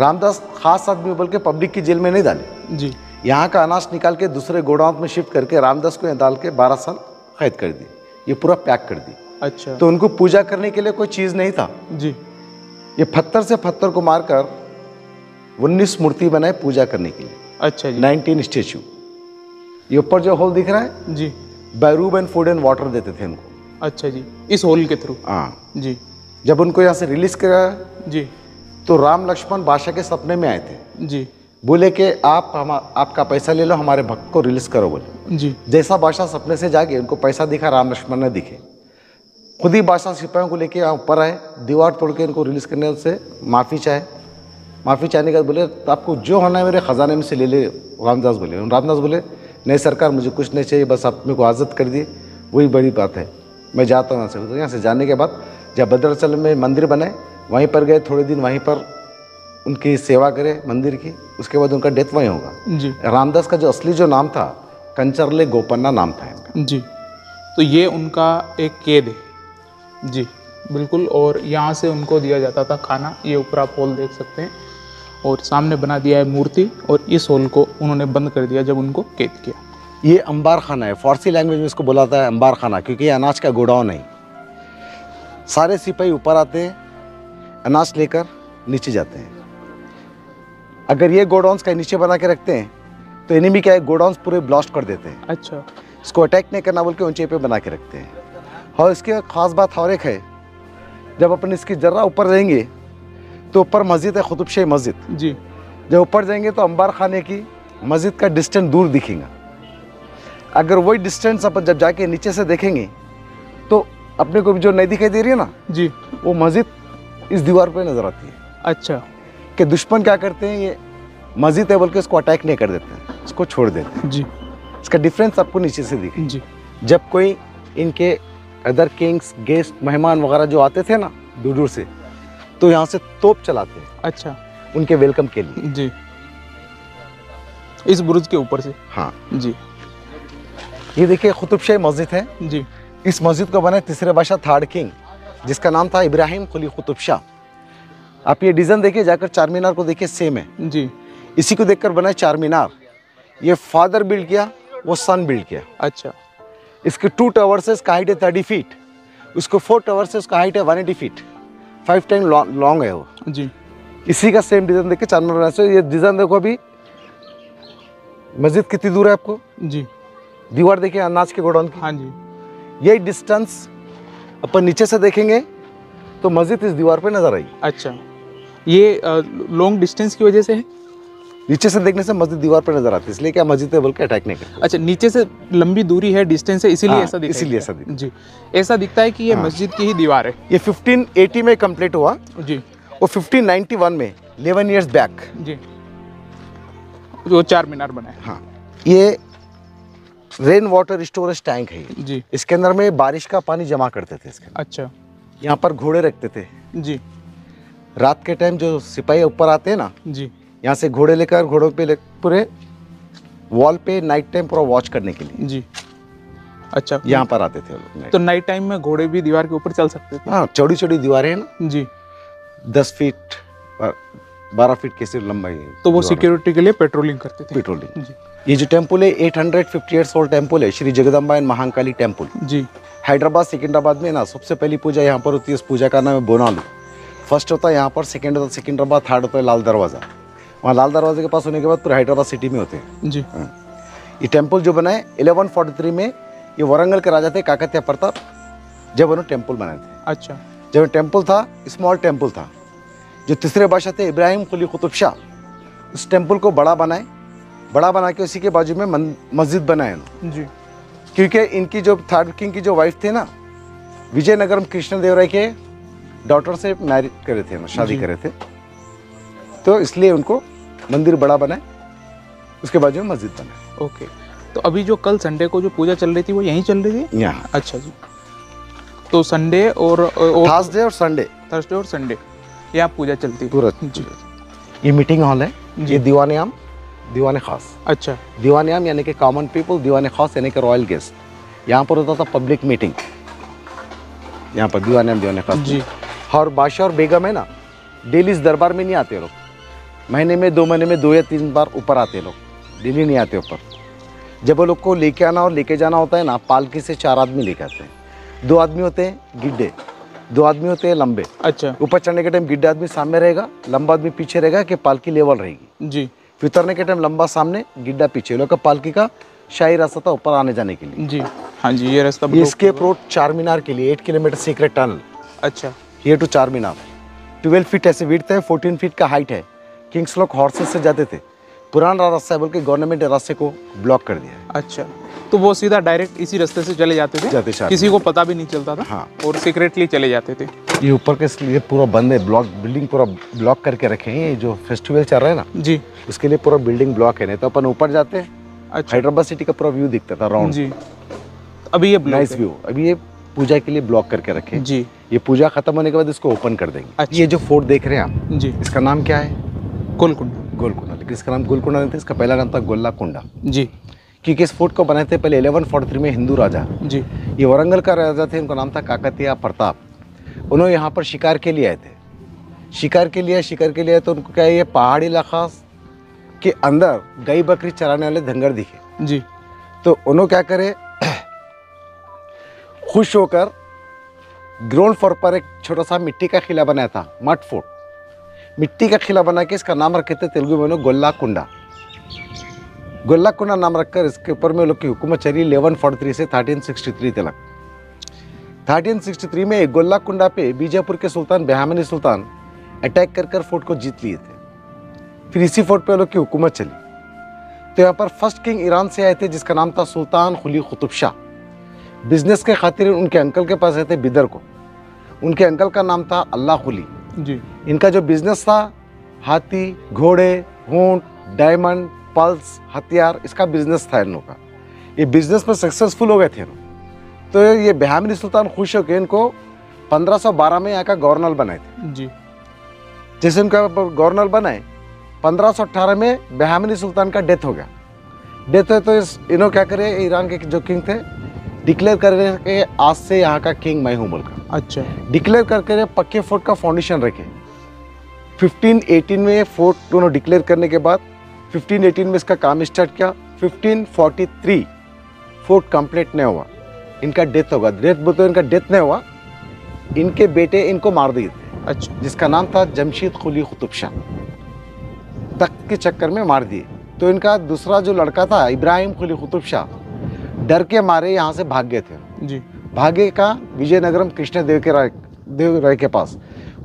रामदास खास आदमी बोल के पब्लिक की जेल में नहीं डाले जी। यहाँ का अनाज निकाल के दूसरे गोडाउन में शिफ्ट करके रामदास को यहाँ डाल के बारह साल कैद कर दी, ये पूरा पैक कर दी। अच्छा। तो उनको पूजा करने के लिए कोई चीज़ नहीं था जी। ये पत्थर से पत्थर को मारकर उन्नीस मूर्ति बनाए पूजा करने के लिए। अच्छा जी। Nineteen statue. ये ऊपर जो हॉल दिख रहा है जी, बैरूब एंड फूड एंड वाटर देते थे उनको। अच्छा जी, इस होल के थ्रू। हाँ जी। जब उनको यहाँ से रिलीज कराया जी, तो राम लक्ष्मण बादशाह के सपने में आए थे जी। बोले कि आप हम आपका पैसा ले लो, हमारे भक्त को रिलीज करो बोले जी। जैसा बादशाह सपने से जागे उनको पैसा दिखा, राम लक्ष्मण ने दिखे। खुद ही बादशाह सिपाहियों को लेके यहाँ ऊपर आए, दीवार तोड़ के इनको रिलीज करने से माफ़ी चाहे। माफ़ी चाहने के बाद बोले तो आपको जो होना है मेरे ख़जाने में से ले ले रामदास बोले। रामदास बोले नहीं सरकार मुझे कुछ नहीं चाहिए, बस आप मेरे को आज़ाद कर दिए वही बड़ी बात है, मैं जाता हूँ यहाँ से। तो यहाँ से जाने के बाद जब भद्राचल में मंदिर बनाए वहीं पर गए, थोड़े दिन वहीं पर उनकी सेवा करे मंदिर की, उसके बाद उनका डेथ वहीं होगा जी। रामदास का जो असली जो नाम था कंचरले गोपन्ना नाम था जी। तो ये उनका एक कैद है जी, बिल्कुल। और यहाँ से उनको दिया जाता था खाना। ये ऊपर आप हॉल देख सकते हैं और सामने बना दिया है मूर्ति, और इस हॉल को उन्होंने बंद कर दिया जब उनको कैद किया। ये अंबार खाना है, फारसी लैंग्वेज में इसको बोला जाता है अंबार खाना, क्योंकि ये अनाज का गोडाउन नहीं। सारे सिपाही ऊपर आते हैं, अनाज लेकर नीचे जाते हैं। अगर ये गोडाउन्स का नीचे बना के रखते हैं तो एनिमी क्या है गोडाउन्स पूरे ब्लास्ट कर देते हैं। अच्छा। इसको अटैक नहीं करना बोल के ऊंचे पे बना के रखते हैं। और इसकी खास बात और एक है, जब अपन इसकी जर्रा ऊपर जाएंगे तो ऊपर मस्जिद है कुतुबशाही मस्जिद जी। जब ऊपर जाएंगे तो अंबार खाने की मस्जिद का डिस्टेंस दूर दिखेगा। अगर वही डिस्टेंस अपन जब जाके नीचे से देखेंगे तो अपने को जो नहीं दिखाई दे रही है ना जी, वो मस्जिद इस दीवार पे नज़र आती है। अच्छा। कि दुश्मन क्या करते हैं, ये मस्जिद है बोल के इसको अटैक नहीं कर देते, इसको छोड़ देते हैं जी। इसका डिफरेंस आपको नीचे से दिखे जी। जब कोई इनके अदर किंग्स गेस्ट मेहमान वगैरह जो आते थे ना दूर दूर से, तो यहाँ से तोप चलाते हैं। अच्छा। उनके वेलकम के लिए जी, इस बुरुज के ऊपर से। हाँ जी। ये देखिए कुतुबशाही मस्जिद है जी। इस मस्जिद को बनाए तीसरे बादशाह थर्ड किंग, जिसका नाम था इब्राहिम कुली कुतुब शाह। आप ये डिज़ाइन देखिए, जाकर चारमीनार को देखिए, सेम है जी। इसी को देखकर बनाए चारमीनार। ये फादर बिल्ड किया, वो सन बिल्ड किया। अच्छा। इसके टू टावर्स है, इसका हाइट है थर्टी फीट, उसको फोर टावर से उसका हाइट है one eighty feet, five time long है वो जी। इसी का सेम डिज़ाइन देख के चारमीनार से ये डिज़ाइन देखो। अभी मस्जिद कितनी दूर है आपको जी, दीवार देखिए अनाज के गोडाउन की। हाँ जी, यही डिस्टेंस अपन नीचे से देखेंगे तो मस्जिद इस दीवार पे नजर आई। अच्छा, ये लॉन्ग डिस्टेंस की वजह से है, नीचे से देखने से मस्जिद दीवार पे नजर आती है, इसलिए क्या मस्जिद पे बोल के अटैक नहीं करते। अच्छा, नीचे से लंबी दूरी है, डिस्टेंस है, इसीलिए ऐसा दिखता है। इसीलिए ऐसा दिखता है जी, ऐसा दिखता है कि ये मस्जिद की ही दीवार है। ये फिफ्टीन एटी में कंप्लीट हुआ जी, और फिफ्टीन नाइंटी वन में इलेवन इयर्स बैक जी जो चार मीनार बना है। हाँ, ये रेन वाटर स्टोरेज टैंक है जी, इसके अंदर में बारिश का पानी जमा करते थे इसके। अच्छा, यहाँ पर घोड़े रखते थे जी, रात के टाइम जो सिपाही ऊपर आते हैं ना जी, यहाँ से घोड़े लेकर घोड़ों पे ले पूरे वॉल पे नाइट टाइम पूरा वॉच करने के लिए जी। अच्छा, यहाँ पर आते थे लोग। तो नाइट टाइम में घोड़े भी दीवार के ऊपर चल सकते थे। हाँ, चौड़ी चौड़ी दीवारें हैं ना जी, दस फीट बारह फीट कैसे लंबाई है, तो वो सिक्योरिटी के लिए पेट्रोलिंग करते थे। पेट्रोलिंग जी। ये जो टेम्पल है eight hundred fifty years old temple है, श्री जगदम्बा एंड महाकाली टेम्पल जी। हैदराबाद सिकंदराबाद में ना सबसे पहली पूजा यहाँ पर होती है, इस पूजा का नाम है बोनालू। फर्स्ट होता है यहाँ पर, सेकेंड होता है सिकंदराबाद, थर्ड होता है लाल दरवाज़ा। वहाँ लाल दरवाजे के पास होने के बाद पूरे हैदराबाद सिटी में होते हैं जी। ये टेम्पल जो बना है इलेवन फोर्टी थ्री में, ये वरंगल के राजा थे काकतिया प्रताप, जब उन्होंने टेम्पल बनाए थे। अच्छा, जब टेम्पल था स्मॉल टेम्पल था, जो तीसरे बादशाह थे इब्राहिम कुली कुतुब शाह, उस टेम्पल को बड़ा बनाए, बड़ा बना के उसी के बाजू में मस्जिद बनाए जी। क्योंकि इनकी जो थर्ड किंग की जो वाइफ थे ना, विजयनगर में कृष्णदेवराय के डॉटर से मैरिज करे थे, शादी करे थे, तो इसलिए उनको मंदिर बड़ा बनाए, उसके बाजू में मस्जिद बनाए। ओके, तो अभी जो कल संडे को जो पूजा चल रही थी वो यहीं चल रही थी यहाँ? अच्छा जी, तो संडे और थर्सडे और संडे, थर्सडे और संडे यहाँ पूजा चलती पूरा जी। ये मीटिंग हॉल है, ये दीवाने आम दीवाने खास। अच्छा, दीवाने आम यानी कि कॉमन पीपल, दीवाने खास यानी कि रॉयल गेस्ट। यहाँ पर होता था पब्लिक मीटिंग, यहाँ पर दीवाने आम दीवाने खास जी। और बादशाह और बेगम है ना, डेली इस दरबार में नहीं आते लोग, महीने में दो महीने में दो या तीन बार ऊपर आते लोग, डेली नहीं आते ऊपर। जब वो लोग को लेके आना और लेके जाना होता है ना, पालकी से चार आदमी लेके आते हैं, दो आदमी होते हैं गिड्डे, दो आदमी होते हैं लंबे। अच्छा, ऊपर चढ़ने के टाइम गिड्डा आदमी सामने रहेगा, लंबा आदमी पीछे रहेगा कि पालकी लेवल रहेगी जी। फिर उतरने के टाइम लंबा सामने, गिड्डा पीछे। लोग का पालकी का शाही रास्ता था ऊपर आने जाने के लिए जी। हाँ जी, ये रास्ता एस्केप रोड चार मीनार के लिए एट किलोमीटर सीक्रेट टनल। अच्छा, ये to Charminar twelve feet ऐसे विड्थ है, फोर्टीन फीट का हाइट है। किंग्स लोग हॉर्सेस से जाते थे, पुराना रास्ता है बोल के गवर्नमेंट रास्ते को ब्लॉक कर दिया। अच्छा, तो वो सीधा डायरेक्ट इसी रास्ते से चले जाते थे, जाते किसी को पता भी नहीं चलता था। हाँ, और सीक्रेटली चले जाते थे। ये ऊपर के इसलिए पूरा बंद है, ब्लॉक बिल्डिंग पूरा ब्लॉक करके रखे हैं। ये जो फेस्टिवल चल रहा है ना जी, उसके लिए पूरा बिल्डिंग ब्लॉक है, नहीं तो अपन ऊपर जाते हैं हैदराबाद सिटी का पूरा व्यू दिखता था राउंड जी। अभी ये नाइस व्यू, अभी ये पूजा के लिए ब्लॉक करके रखे जी। ये पूजा खत्म होने के बाद इसको ओपन कर देंगे। ये जो फोर्ट देख रहे हैं आप जी, इसका नाम क्या है? गोलकुंडा। गोलकुंडा, लेकिन इसका नाम गोलकुंडा नहीं था, इसका पहला नाम था गोल्लाकुंडा जी। क्योंकि इस फोर्ट को बनाए थे पहले इलेवन फोर्टी थ्री में हिंदू राजा जी। ये वारंगल का राजा थे, उनका नाम था काकतिया प्रताप। उन्होंने यहाँ पर शिकार के लिए आए थे, शिकार के लिए शिकार के लिए तो उनको क्या है, ये पहाड़ी इलाका के अंदर गाय बकरी चराने वाले धंगर दिखे जी। तो उन्होंने क्या करे, खुश होकर ग्राउंड फ्लोर पर एक छोटा सा मिट्टी का किला बनाया था, मट फोर्ट। मिट्टी का किला बना के इसका नाम रखे थे तेलुगु में लोग गोल्लाकुंडा। गोल्लाकुंडा नाम रखकर इसके ऊपर में लोग की हुकूमत चली इलेवन फोर्टी थ्री से थर्टीन सिक्सटी थ्री तक। थर्टीन सिक्सटी थ्री में गोल्लाकुंडा पे बीजापुर के सुल्तान बहमानी सुल्तान अटैक कर कर फोर्ट को जीत लिए थे। फिर इसी फोर्ट पे लोग की हुकूमत चली। तो यहाँ पर फर्स्ट किंग ईरान से आए थे, जिसका नाम था सुल्तान कुली कुतुब शाह। बिजनेस के खातिर उनके अंकल के पास आए थे बिदर को, उनके अंकल का नाम था अल्लाह कुली जी। इनका जो बिजनेस था, हाथी, घोड़े, ऊंट, डायमंड, पल्स, हथियार, इसका बिजनेस था इन लोगों का। ये बिजनेस में सक्सेसफुल हो गए थे लोग। तो ये बहमानी सुल्तान खुश होकर इनको पंद्रह सौ बारह में यहाँ का गवर्नर बनाए थे जी। जैसे इनका गवर्नर बनाए, पंद्रह सौ अठारह में बहमानी सुल्तान का डेथ हो गया। डेथ हो तो इस इन्हों क्या करे, ईरान के जो किंग थे डिक्लेयर कर रहे कि आज से यहाँ का किंग मैं हूँ बोलकर। अच्छा, डिक्लेयर करके पक्के फोर्ट का फाउंडेशन रखे। फिफ्टीन एटीन में फोर्ट दोनों डिक्लेयर करने के बाद फिफ्टीन एटीन में इसका काम स्टार्ट किया। Fifteen forty three fort complete नहीं हुआ, इनका डेथ होगा। डेथ बोलते इनका डेथ नहीं हुआ, इनके बेटे इनको मार दिए थे। अच्छा। जिसका नाम था जमशीद कुली कुतुब शाह, तख्त के चक्कर में मार दिए। तो इनका दूसरा जो लड़का था इब्राहिम कुली कुतुब शाह, डर के मारे यहाँ से भाग गए थे जी। भागे का विजयनगरम कृष्णदेव के राय देव राय के पास।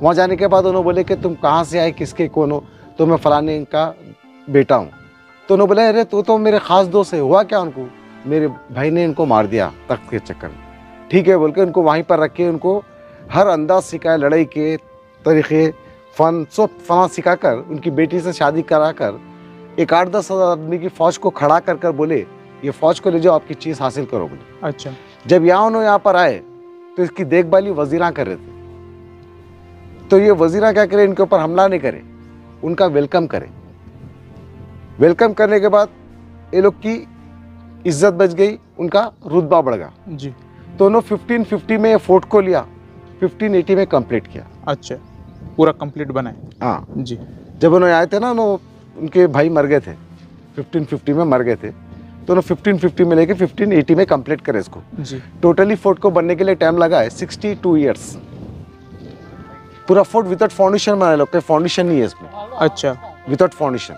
वहाँ जाने के बाद उन्होंने बोले कि तुम कहाँ से आए, किसके कौन हो? तो मैं फलाने का बेटा हूँ। तो उन्होंने बोला अरे तो तो मेरे ख़ास दोस्त है, हुआ क्या उनको? मेरे भाई ने इनको मार दिया तख्त के चक्कर में। ठीक है बोल के उनको वहीं पर रखे, उनको हर अंदाज सिखाए, लड़ाई के तरीक़े, फ़न सब फना सिखा कर उनकी बेटी से शादी करा कर एक आठ दस हज़ार आदमी की फ़ौज को खड़ा कर कर बोले ये फ़ौज को ले जाओ, आपकी चीज़ हासिल करो बोले। अच्छा। जब यहाँ उन्होंने यहाँ पर आए तो इसकी देखभाली वजीरा कर रहे थे। तो ये वजीरा क्या करे, इनके ऊपर हमला नहीं करे, उनका वेलकम करे। वेलकम करने के बाद ये लोग की इज्जत बच गई, उनका रुतबा बढ़ गया जी। तो उन्होंने फिफ्टीन फिफ्टी में फोर्ट को लिया, फिफ्टीन एटी में कंप्लीट किया। अच्छा, पूरा कंप्लीट बनाया। हाँ जी। जब उन्होंने आए थे ना, उन्होंने उनके भाई मर गए थे, फिफ्टीन फिफ्टी में मर गए थे। तो उन्होंने फिफ्टीन फिफ्टी में लेके फिफ्टीन एटी में कंप्लीट करे इसको जी। टोटली फोर्ट को बनने के लिए टाइम लगा है सिक्सटी टू ईयर्स। पूरा फोर्ट विदाउट फाउंडेशन बनाया, लोग फाउंडेशन नहीं है इसमें। अच्छा, विदाउट फाउंडेशन,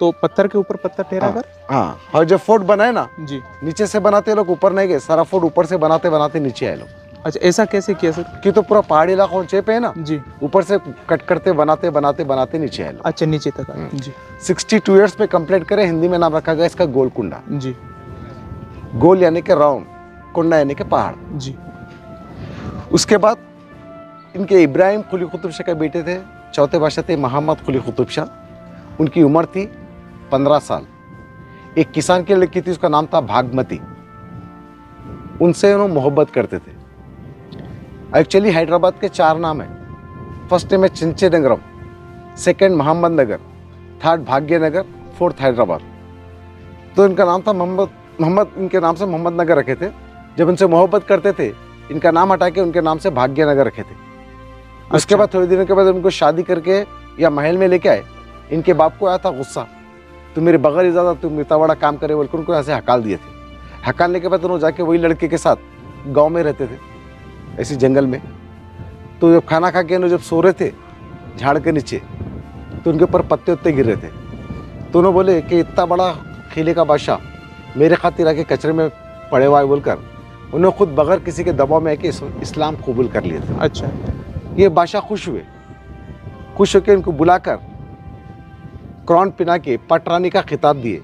तो पत्थर के ऊपर पत्थर ठहरा कर। हाँ, और जब फोर्ट बनाए ना जी, नीचे से बनाते लोग, ऊपर नहीं गए। सारा फोर्ट ऊपर से बनाते बनाते नीचे आए लोग। अच्छा, ऐसा कैसे किया सर? कि तो पूरा पहाड़ी इलाकों पे है ना जी, ऊपर से कट करते बनाते बनाते बनाते नीचे आए लोग। अच्छा, नीचे तक आए जी। सिक्सटी टू ईयर्स में कंप्लीट करे। हिंदी में नाम रखा गया इसका गोलकुंडा जी। गोल यानी के राउंड, कुंडा यानी के पहाड़ जी। उसके बाद इनके इब्राहिम कुली कुतुब शाह के बेटे थे, चौथे बादशाह थे मोहम्मद कुली कुतुब शाह। उनकी उम्र थी पंद्रह साल। एक किसान के लड़की थी, उसका नाम था भागमती। उनसे उन्होंने मोहब्बत करते थे। एक्चुअली हैदराबाद के चार नाम है। फर्स्ट नेम है Chinche Nagaram, second Mohammad Nagar, third Bhagya Nagar, fourth Hyderabad. तो इनका नाम था मोहम्मद मोहम्मद इनके नाम से मोहम्मद नगर रखे थे। जब उनसे मोहब्बत करते थे, इनका नाम हटा के उनके नाम से भाग्य नगर रखे थे। अच्छा। उसके बाद थोड़े दिनों के बाद उनको शादी करके या महल में लेके आए। इनके बाप को आया था गुस्सा, तुम मेरे बगैर इजाजत तुम इतना बड़ा काम करे बोलकर उनको ऐसे हकाल दिए थे। हकालने के बाद उन्होंने जाके वही लड़के के साथ गांव में रहते थे, ऐसे जंगल में। तो जब खाना खा के उन्होंने जब सो रहे थे झाड़ के नीचे, तो उनके ऊपर पत्ते उत्ते गिर रहे थे। तो उन्होंने बोले कि इतना बड़ा खिले का बादशाह मेरे खातिर आके कचरे में पड़े हुआ है बोलकर उन्होंने खुद बगैर किसी के दबाव में आके इस्लाम कबूल कर लिए थे। अच्छा। ये बादशाह खुश हुए। खुश होकर इनको बुलाकर क्रॉन पिना के पटरानी का खिताब दिए।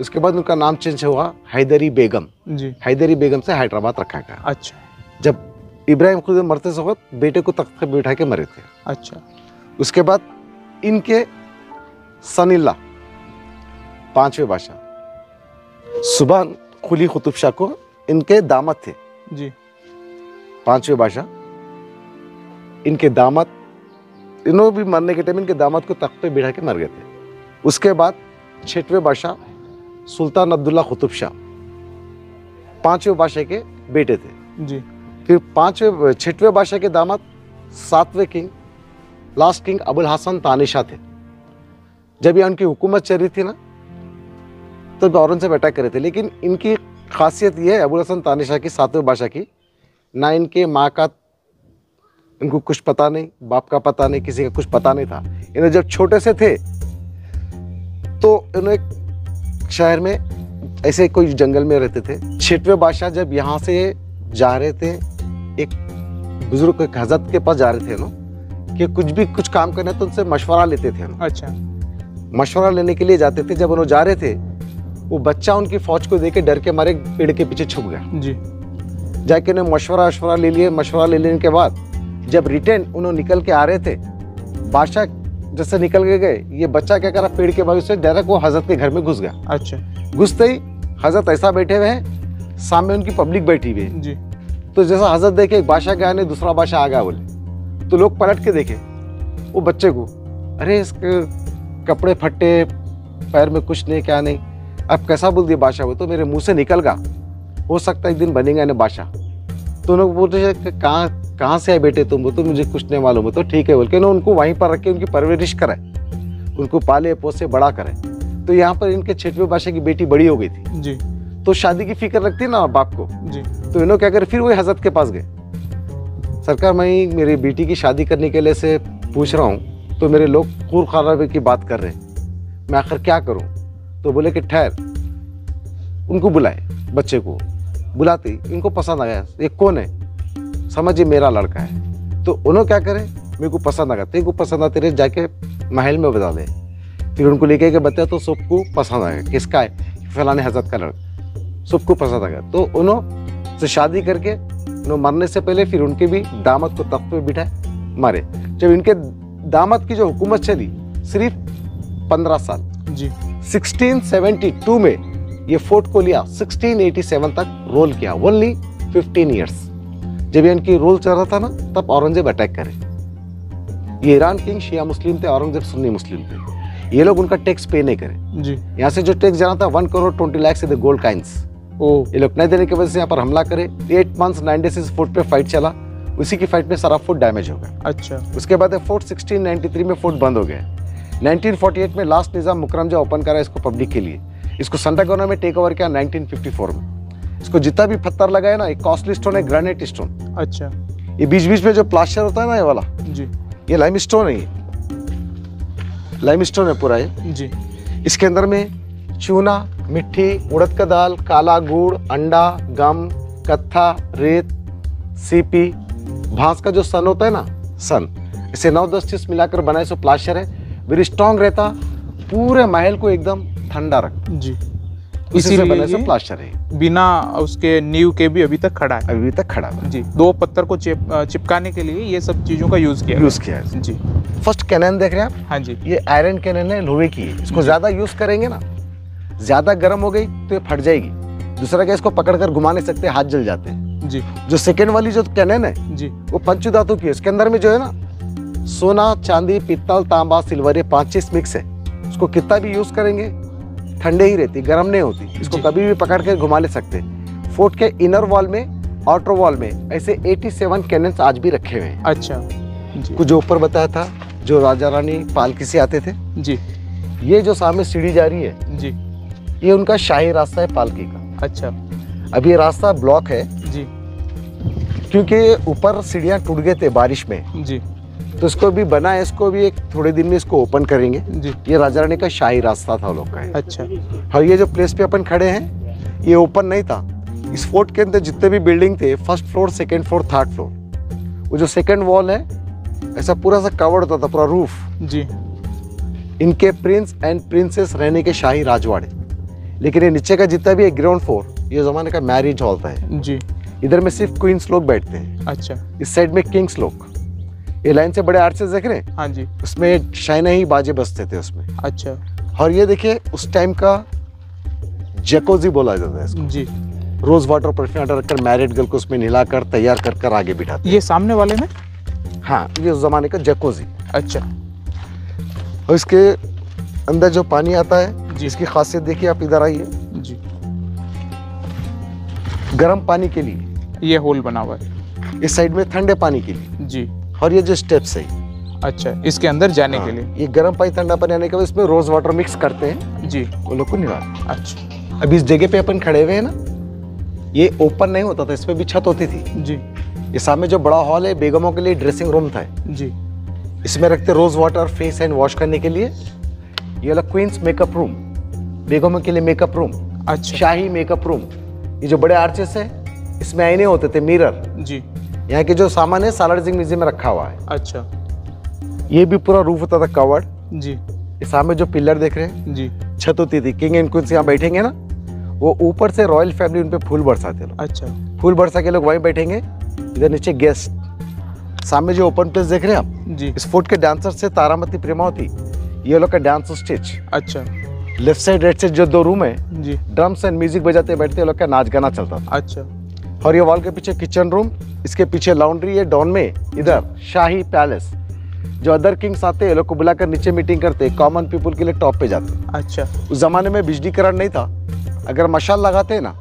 उसके बाद उनका नाम चेंज हुआ हैदरी बेगम जी। हैदरी बेगम से हैदराबाद रखा गया। अच्छा। जब इब्राहिम खुद मरते वक्त बेटे को तख्त पे बैठा के मरे थे। अच्छा। उसके बाद इनके सनिल्ला पांचवें बादशाह सुभान कुली कुतुब शाह को इनके दामद थे जी। पांचवें बादशाह इनके दामद, इन्होंने भी मरने के टाइम इनके दामद को तख्त पे बैठा के मर गए थे। उसके बाद छठवें बादशाह सुल्तान अब्दुल्ला कुतुब शाह पांचवें बादशाह के बेटे थे जी। फिर पांचवें छठवें बादशाह के दामाद सातवें king last king Abul Hasan Tani Shah थे। जब ये उनकी हुकूमत चल रही थी ना, तब औरंगजेब अटैक करे थे। लेकिन इनकी खासियत ये है अबुल हसन तानी शाह की, सातवें बादशाह की, ना इनके माँ का इनको कुछ पता नहीं, बाप का पता नहीं, किसी का कुछ पता नहीं था। इन्हें जब छोटे से थे तो इन्होंने शहर में ऐसे कोई जंगल में रहते थे। छठवें बादशाह जब यहाँ से जा रहे थे, एक बुजुर्ग एक हजरत के पास जा रहे थे ना, कि कुछ भी कुछ काम करना तो उनसे मशवरा लेते थे। अच्छा। मशवरा लेने के लिए जाते थे। जब उन्होंने जा रहे थे, वो बच्चा उनकी फौज को देके डर के मारे पेड़ के पीछे छुप गया जी। जाके उन्हें मशवरा वशवरा ले लिए। मशवरा ले लेने के बाद जब रिटर्न उन्होंने निकल के आ रहे थे, बादशाह जैसे निकल के गए, ये बच्चा क्या करा, पेड़ के बाजू से डायरेक्ट वो हजरत के घर में घुस गया। अच्छा। घुसते ही हजरत ऐसा बैठे हुए हैं, सामने उनकी पब्लिक बैठी हुई है जी। तो जैसा हजरत देखे एक बादशाह गया नहीं, दूसरा बादशाह आ गया बोले। तो लोग पलट के देखे वो बच्चे को, अरे इसके कपड़े फटे, पैर में कुछ नहीं, क्या नहीं, अब कैसा बोल दिया बादशाह, वो तो मेरे मुँह से निकल गया, हो सकता है एक दिन बनेगा इन्हें बादशाह। तो लोग बोलते कहाँ कहाँ से आए बेटे तुम, वो तो मुझे कुछ नहीं मालूम, हो तो ठीक है बोल के उनको वहीं पर रख के उनकी परवरिश कराए, उनको पाले पोसे बड़ा कराए। तो यहाँ पर इनके छठवें बादशाह की बेटी बड़ी हो गई थी जी। तो शादी की फिक्र रखती ना बाप को जी। तो इन्होंने क्या कर, फिर वही हजरत के पास गए। सरकार मैं मेरी बेटी की शादी करने के लिए से पूछ रहा हूँ तो मेरे लोग खून खराबे की बात कर रहे हैं, मैं आखिर क्या करूँ? तो बोले कि ठहर, उनको बुलाए, बच्चे को बुलाती इनको पसंद आया, ये कौन है? समझिए मेरा लड़का है। तो उन्होंने क्या करे, मेरे को पसंद आ गया, तेरे को पसंद आते रहे, जाके महल में बता दे। फिर उनको लेके के बताया तो सबको पसंद आ गया, किसका है? फलाने हजरत का लड़का, सबको पसंद आ गया। तो उन्होंने से शादी करके उन्होंने मरने से पहले फिर उनके भी दामद को तख्त पे बिठाए मारे। जब इनके दामद की जो हुकूमत चली सिर्फ पंद्रह साल जी, सिक्सटीन सेवेंटी टू में ये फोर्ट को लिया, सिक्सटीन एटी सेवन तक रोल किया, ओनली फिफ्टीन ईयर्स। जब इनकी रोल चल रहा था ना तब औरंगजेब अटैक करे। ये ईरान किंग शिया मुस्लिम थे, औरंगजेब सुन्नी मुस्लिम थे। ये लोग उनका टैक्स पे नहीं करे जी। यहाँ से जो टैक्स जाना था वन करोड़ ट्वेंटी लाख से गोल्ड काइंस, ये लोग नहीं देने की वजह से यहाँ पर हमला करे। एट मंथ्स नाइन डेज इस फोर्ट पे फाइट चला, उसी की फाइट में सारा फोर्ट डैमेज हो गया। अच्छा, उसके बाद फोर्ट सिक्सटीन नाइंटी थ्री में फोर्ट बंद हो गया। नाइंटीन फोर्टी एट में लास्ट निज़ाम मुकरम जो ओपन करा इसको पब्लिक के लिए, इसको संतागोना में टेक ओवर किया नाइंटीन फिफ्टी फोर में। इसको जितना भी पत्थर लगाया ना, एक कॉस्टली स्टोन है, ग्रेनाइट स्टोन। अच्छा, ये बीच बीच में जो प्लास्टर होता है ना ये वाला जी, ये लाइम स्टोन है, लाइम स्टोन है पूरा ये जी। इसके अंदर में चूना, मिट्टी, उड़द का दाल, काला गुड़, अंडा, गम, कत्था, रेत, सीपी, भांस का जो सन होता है ना सन, इसे नौ दस चीज मिलाकर बनाए सो प्लास्टर है, वेरी स्ट्रॉन्ग रहता, पूरे महल को एकदम ठंडा रख जी। इसीलिए बने से प्लास्टर है, बिना उसके नींव के भी अभी तक खड़ा है, अभी तक खड़ा है जी। दो पत्थर को चिप, चिपकाने के लिए ये सब चीजों का यूज किया यूज किया है जी। फर्स्ट कैनन देख रहे हैं आप? हाँ जी, ये आयरन कैनन है, लोहे की है। इसको ज्यादा यूज करेंगे ना, ज्यादा गर्म हो गई तो ये फट जाएगी। दूसरा क्या, इसको पकड़कर घुमा नहीं सकते, हाथ जल जाते हैं जी। जो सेकंड वाली जो कैनन है जी, वो पंचधातु की है। इसके अंदर में जो है ना सोना, चांदी, पीतल, तांबा, सिल्वर, ये पांच चीज मिक्स है। इसको कितना भी यूज करेंगे ठंडे ही रहती, गर्म नहीं होती। इसको कभी भी पकड़ कर घुमा ले सकते। फोर्ट के इनर वॉल में, आउटर वॉल में ऐसे सत्तासी कैनन्स आज भी रखे हुए हैं। अच्छा, कुछ ऊपर बताया था जो राजा रानी पालकी से आते थे जी। ये जो सामने सीढ़ी जा रही है जी, ये उनका शाही रास्ता है पालकी का। अच्छा, अब ये रास्ता ब्लॉक है जी, क्योंकि ऊपर सीढ़ियाँ टूट गए थे बारिश में जी। तो इसको भी बना है, इसको भी एक थोड़े दिन में इसको ओपन करेंगे जी। ये राजा रानी का शाही रास्ता था लोग का। अच्छा, और ये जो प्लेस पे अपन खड़े हैं ये ओपन नहीं था। इस फोर्ट के अंदर जितने भी बिल्डिंग थे, first floor, second floor, third floor, वो जो सेकेंड वॉल है ऐसा पूरा सा कवर्ड होता था, पूरा रूफ जी। इनके प्रिंस एंड प्रिंसेस रहने के शाही राजवाड़े। लेकिन ये नीचे का जितना भी है ग्राउंड फ्लोर, ये जमाने का मैरिज हॉल था जी। इधर में सिर्फ क्वींस लोग बैठते हैं। अच्छा, इस साइड में किंग्स लोग। ये लाइन से बड़े आर्चेस देख रहे हैं? हाँ जी, उसमें शाइना ही बाजे बजते थे उसमें। अच्छा, और ये देखिए उस टाइम का जैकोजी बोला जाता है इसको जी। रोज वाटर परफ्यूम वाटर रखकर मैरिड गर्ल को उसमें नहलाकर तैयार कर कर आगे बिठाते। ये सामने वाले में? हाँ, ये उस जमाने का जैकोजी। अच्छा, और इसके अंदर जो पानी आता है जिसकी खासियत देखिए आप, इधर आइए जी। गर्म पानी के लिए ये होल बना हुआ है, इस साइड में ठंडे पानी के लिए जी। और ये जो स्टेप्स है, अच्छा, इसके अंदर जाने हाँ, के लिए ये गर्म पानी ठंडा पानी आने के बाद इसमें रोज वाटर मिक्स करते हैं जी, वो लोग को निकाल। अच्छा, अब इस जगह पे अपन खड़े हुए हैं ना, ये ओपन नहीं होता था, इसमें भी छत होती थी जी। ये सामने जो बड़ा हॉल है बेगमों के लिए ड्रेसिंग रूम था जी। इसमें रखते rose water, face hand wash करने के लिए। ये वाला क्वींस मेकअप रूम, बेगमों के लिए मेकअप रूम। अच्छा, शाही मेकअप रूम। ये जो बड़े आर्चेस है इसमें आईने होते थे, मिरर जी। यहाँ के जो सामान है सालारजिंग म्यूजियम में रखा हुआ है। अच्छा, ये भी पूरा रूफ होता था कवर्ड जी। इस सामने जो पिलर देख रहे हैं जी, छत होती थी। किंग एंड क्वींस यहाँ बैठेंगे ना, वो ऊपर से रॉयल फैमिली उनपे फूल बरसाते लोग। अच्छा, फूल बरसा के लोग वहीं बैठेंगे। इधर नीचे गेस्ट, सामने जो ओपन प्लेस देख रहे हैं आप जी, इस फोर्ट के डांसर से तारामती प्रेमावती, ये लोग का डांस स्टेज। अच्छा, लेफ्ट साइड राइट साइड जो दो रूम है जी, ड्रम्स एंड म्यूजिक बजाते बैठते लोग का नाच गाना चलता था। अच्छा, और ये वॉल के पीछे किचन रूम, इसके पीछे लॉन्ड्री है डॉन में। इधर शाही पैलेस, जो अदर किंग्स आते हैं लोग को बुलाकर नीचे मीटिंग करते, कॉमन पीपल के लिए टॉप पे जाते। अच्छा, उस जमाने में बिजली करंट नहीं था, अगर मशाल लगाते हैं ना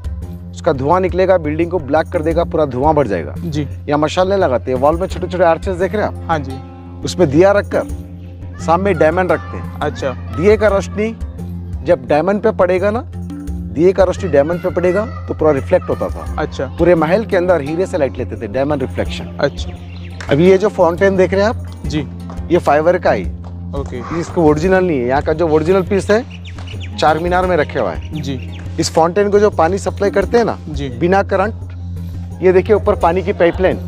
उसका धुआं निकलेगा, बिल्डिंग को ब्लैक कर देगा, पूरा धुआं बढ़ जाएगा जी। या मशाल नहीं लगाते। वॉल में छोटे छोटे आर्चेस देख रहे हैं आप? हाँ जी, उसमें दिया रखकर सामने डायमंड रखते हैं। अच्छा, दिए का रोशनी जब डायमंड पे पड़ेगा ना, दिए का रोशनी डायमंड पे पड़ेगा तो पूरा रिफ्लेक्ट होता था। अच्छा, पूरे महल के अंदर हीरे से लाइट लेते थे, डायमंड रिफ्लेक्शन। अच्छा, अभी ये जो फाउंटेन देख रहे हैं आप जी, ये फाइबर का ही ओके, इसको ओरिजिनल नहीं है। यहाँ का जो ओरिजिनल पीस है चार मीनार में रखे हुआ है जी। इस फाउंटेन को जो पानी सप्लाई करते हैं ना जी बिना करंट, ये देखिए ऊपर पानी की पाइपलाइन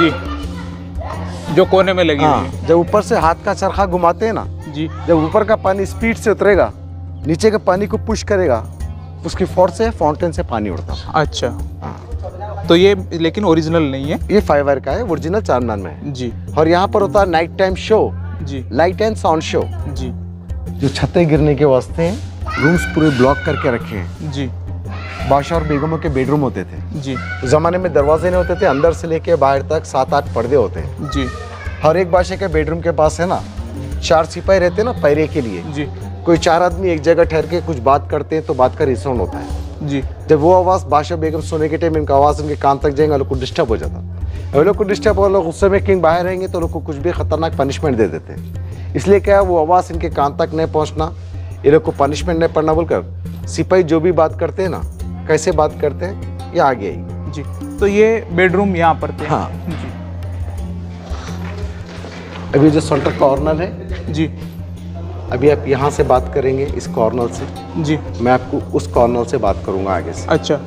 जी जो कोने में लगी हुई है। जब ऊपर से हाथ का चरखा घुमाते हैं ना जी, जब ऊपर का पानी स्पीड से उतरेगा नीचे के पानी को पुश करेगा, उसकी फोर्स से फाउंटेन से पानी उड़ता है। अच्छा हाँ। तो ये लेकिन ओरिजिनल नहीं है, ये फाइबर का है, ओरिजिनल चारमीनार में है जी। और यहाँ पर होता है नाइट टाइम शो जी, लाइट एंड साउंड शो जी। जो छतें गिरने के वास्ते रूम्स पूरे ब्लॉक करके रखे हैं जी। बादशाह और बेगमों के बेडरूम होते थे जी। जमाने में दरवाजे नहीं होते थे, अंदर से लेके बाहर तक सात आठ पर्दे होते हैं जी। हर एक बादशाह के बेडरूम के पास है ना चार सिपाही रहते ना पैरे के लिए जी। कोई चार आदमी एक जगह ठहर के कुछ बात करते हैं तो बात का रिसाउंड होता है जी। जब वो आवाज़ बादशाह बेगम सोने के टाइम इनका आवाज़ उनके कान तक जाएंगे, लोग को डिस्टर्ब हो जाता। वो लोग को डिस्टर्ब हो, लोग गुस्से में किंग बाहर रहेंगे तो लोग को कुछ भी खतरनाक पनिशमेंट दे देते हैं। इसलिए क्या वो आवाज़ इनके कान तक नहीं पहुँचना, ये लोग को पनिशमेंट नहीं पड़ना बोलकर सिपाही जो भी बात करते हैं ना कैसे बात करते हैं ये आगे आई जी। तो ये बेडरूम यहाँ पर थे हाँ जी। अभी जो सेंटर कॉर्नर है जी, अभी आप यहाँ से बात करेंगे इस कॉर्नर से जी, मैं आपको उस कॉर्नर से बात करूँगा आगे से। अच्छा,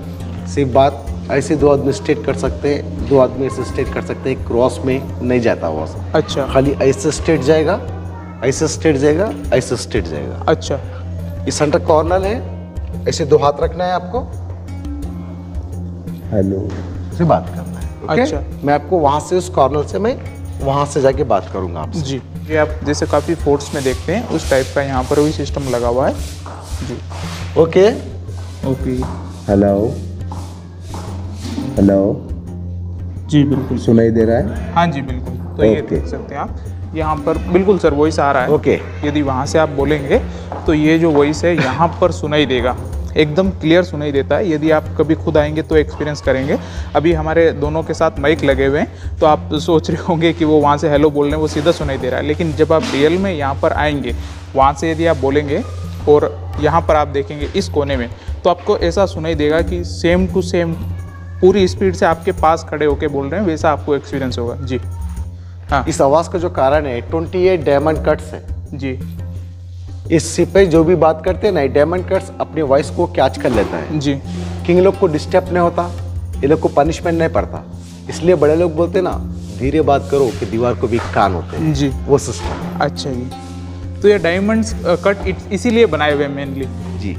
सिर्फ बात ऐसे दो आदमी स्ट्रेट कर सकते हैं, दो आदमी ऐसे स्ट्रेट कर सकते हैं, क्रॉस में नहीं जाता हुआ। अच्छा, खाली ऐसे स्ट्रेट जाएगा, ऐसे स्ट्रेट जाएगा, ऐसे स्ट्रेट जाएगा। अच्छा, ये सेंटर कॉर्नर है, ऐसे दो हाथ रखना है आपको, हेलो से बात करना है। अच्छा, मैं आपको वहाँ से उस कॉर्नर से मैं वहाँ से जाके बात करूँगा आप जी। ये आप जैसे काफ़ी फोर्ट्स में देखते हैं उस टाइप का यहाँ पर वही सिस्टम लगा हुआ है जी। ओके ओके, हेलो हेलो जी, बिल्कुल सुनाई दे रहा है हाँ जी बिल्कुल। तो okay. ये देख सकते हैं आप यहाँ पर बिल्कुल सर वॉइस आ रहा है ओके okay. यदि वहाँ से आप बोलेंगे तो ये जो वॉइस है यहाँ पर सुनाई देगा, एकदम क्लियर सुनाई देता है। यदि आप कभी खुद आएंगे तो एक्सपीरियंस करेंगे। अभी हमारे दोनों के साथ माइक लगे हुए हैं तो आप सोच रहे होंगे कि वो वहाँ से हेलो बोल रहे हैं, वो सीधा सुनाई दे रहा है। लेकिन जब आप रियल में यहाँ पर आएंगे, वहाँ से यदि आप बोलेंगे और यहाँ पर आप देखेंगे इस कोने में, तो आपको ऐसा सुनाई देगा कि सेम टू सेम पूरी स्पीड से आपके पास खड़े होकर बोल रहे हैं, वैसा आपको एक्सपीरियंस होगा जी। हाँ, इस आवाज़ का जो कारण है ट्वेंटी एट डायमंड कट्स है जी। इससे पे जो भी बात करते हैं ना डायमंड कट्स अपनी वॉइस को कैच कर लेता है जी। किंग लोग को डिस्टर्ब नहीं होता, ये लोग को पनिशमेंट नहीं पड़ता। इसलिए बड़े लोग बोलते ना धीरे बात करो कि दीवार को भी कान होते हैं जी, वो सिस्टम। अच्छा जी, तो ये डायमंड्स कट इसीलिए बनाए हुए हैं मेनली जी।